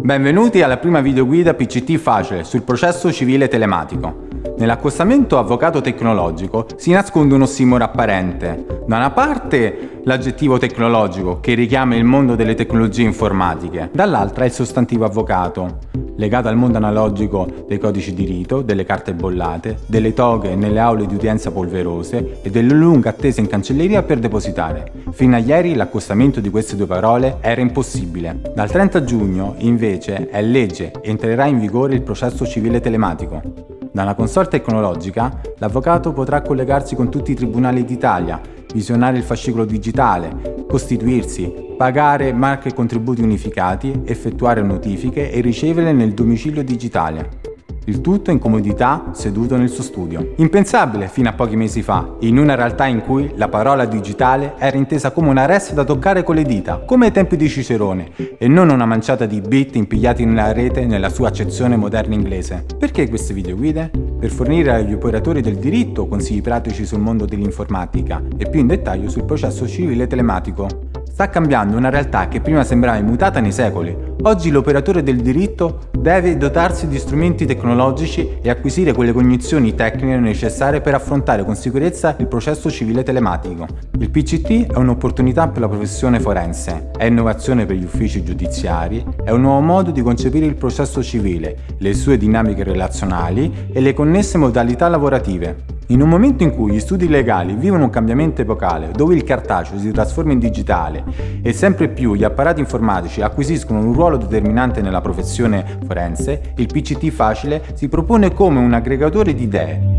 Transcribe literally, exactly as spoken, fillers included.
Benvenuti alla prima videoguida PCTfacile sul processo civile telematico. Nell'accostamento avvocato-tecnologico si nasconde un ossimoro apparente. Da una parte l'aggettivo tecnologico, che richiama il mondo delle tecnologie informatiche, dall'altra il sostantivo avvocato, legato al mondo analogico dei codici di rito, delle carte bollate, delle toghe nelle aule di udienza polverose e delle lunghe attese in cancelleria per depositare. Fino a ieri l'accostamento di queste due parole era impossibile. Dal trenta giugno, invece, è legge e entrerà in vigore il processo civile telematico. Da una console tecnologica, l'avvocato potrà collegarsi con tutti i tribunali d'Italia, visionare il fascicolo digitale, costituirsi, pagare marche e contributi unificati, effettuare notifiche e riceverle nel domicilio digitale. Il tutto in comodità, seduto nel suo studio. Impensabile fino a pochi mesi fa, in una realtà in cui la parola digitale era intesa come una res da toccare con le dita, come ai tempi di Cicerone, e non una manciata di bit impigliati nella rete nella sua accezione moderna inglese. Perché queste videoguide? Per fornire agli operatori del diritto consigli pratici sul mondo dell'informatica e più in dettaglio sul processo civile telematico. Sta cambiando una realtà che prima sembrava immutata nei secoli. Oggi l'operatore del diritto deve dotarsi di strumenti tecnologici e acquisire quelle cognizioni tecniche necessarie per affrontare con sicurezza il processo civile telematico. Il P C T è un'opportunità per la professione forense, è innovazione per gli uffici giudiziari, è un nuovo modo di concepire il processo civile, le sue dinamiche relazionali e le connesse modalità lavorative. In un momento in cui gli studi legali vivono un cambiamento epocale, dove il cartaceo si trasforma in digitale e sempre più gli apparati informatici acquisiscono un ruolo determinante nella professione forense, il PCTfacile si propone come un aggregatore di idee.